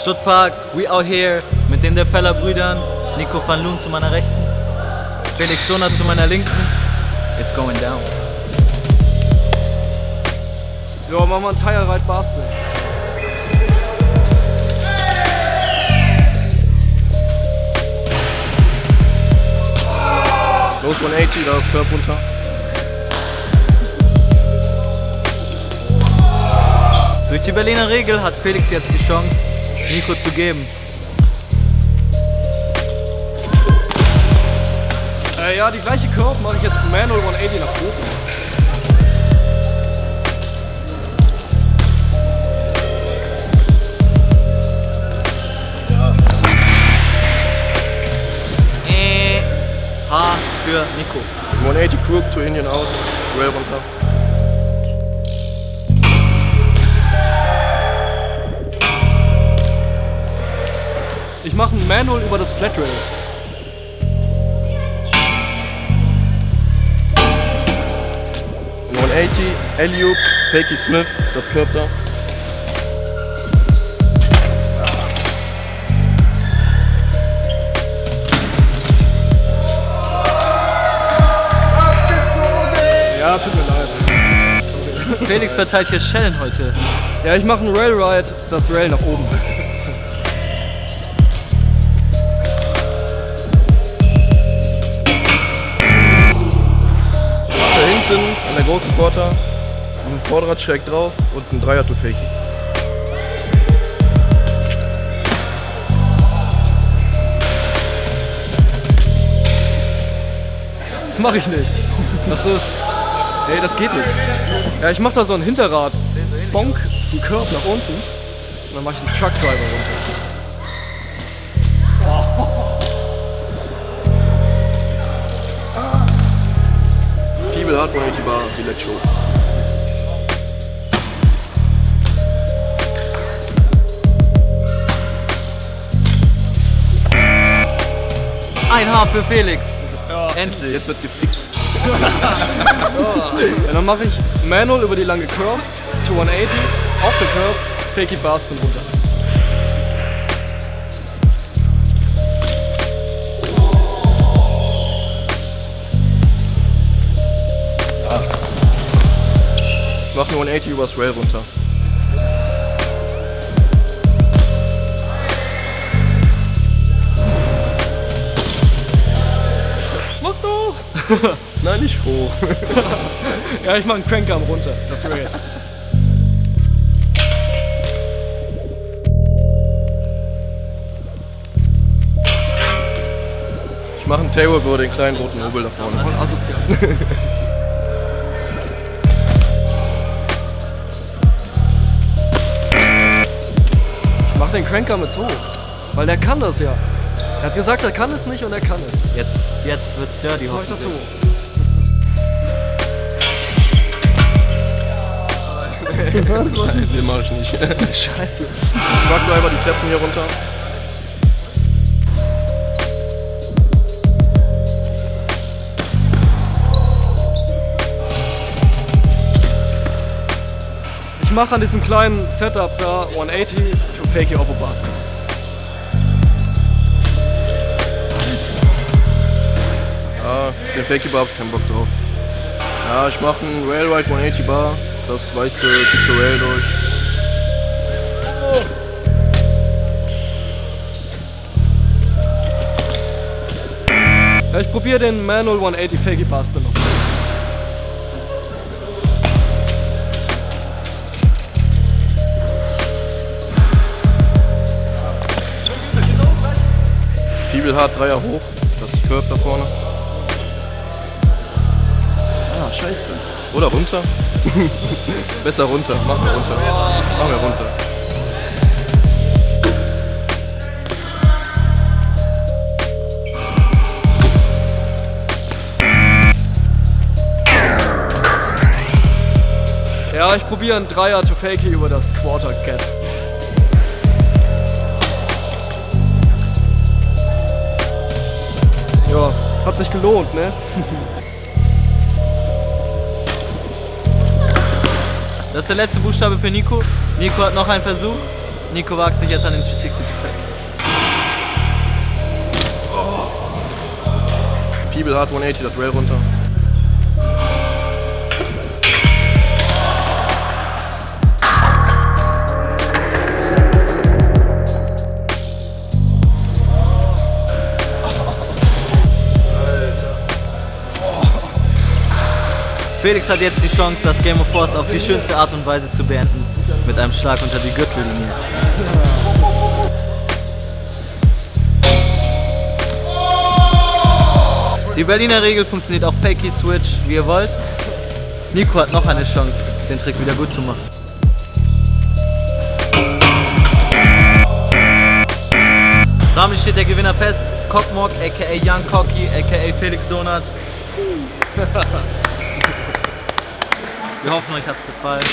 Stuttpark, we out here mit den The-Fella-Brüdern. Nico van Loon zu meiner Rechten, Felix Donat zu meiner Linken. It's going down. Jo, machen wir einen Teilreit Bastel. Los 180, da ist Körb runter. Durch die Berliner Regel hat Felix jetzt die Chance, Nico zu geben. Ja, die gleiche Curve mache ich jetzt einen Manual 180 nach oben. H für Nico. 180 crook, to Indian out, Rail runter. Ich mache einen Manual über das Flat Rail. Eliub, Fakey Smith, das Curb da. Ja, tut mir leid. Okay. Felix verteilt hier Schellen heute. Ja, ich mache einen Rail Ride, das Rail nach oben. An der großen Quarter, ein Vorderrad schräg drauf und ein Dreier to Fakey. Das mache ich nicht. Das ist. Ey, das geht nicht. Ja, ich mache da so ein Hinterrad. Bonk, den Curb nach unten und dann mache ich einen Truck Driver runter. Hat man die Bar, die Lecture. Ein Haar für Felix. Ja. Endlich. Jetzt wird gepickt. Ja. Ja, dann mache ich Manual über die lange Curve, to 180, auf der Curve, Fakey Bars von runter. Ich mache nur 180 übers Rail runter. Mach doch! Nein, nicht hoch. Ja, ich mache einen Crankarm runter, das Rail. Ich mache einen Tailwhip über den kleinen roten Hobel da vorne. Und asozial. Mach den Cranker mit hoch, weil der kann das ja. Er hat gesagt, er kann es nicht und er kann es. Jetzt wird's dirty, jetzt hoffentlich. Ich das hoch. Nein, den mach ich nicht. Scheiße. Truck Driver, die Treppen hier runter. Ich mache an diesem kleinen Setup da 180 für Fakey Oppo Basket. Ja, den Fakey Bar hab ich keinen Bock drauf. Ja, ich mache einen Rail Ride 180 Bar, das weiße dicke Rail durch. Ja, ich probiere den Manual 180 Fakey Bars noch. Hart, Dreier hoch, das Curve da vorne. Ah, scheiße. Oder runter? Besser runter, machen wir runter. Machen wir runter. Ja, ich probiere einen Dreier to Fakey über das Quarter Cat. Ja, hat sich gelohnt, ne? Das ist der letzte Buchstabe für Nico. Nico hat noch einen Versuch. Nico wagt sich jetzt an den 360-Fake. Oh. Fiebel hart 180, das Rail runter. Felix hat jetzt die Chance, das Game of Force auf die schönste Art und Weise zu beenden, mit einem Schlag unter die Gürtellinie. Die Berliner Regel funktioniert auch Pekki, Switch, wie ihr wollt. Nico hat noch eine Chance, den Trick wieder gut zu machen. Damit steht der Gewinner fest, Cockmock aka Young Cocky aka Felix Donat. Wir hoffen, euch hat's gefallen.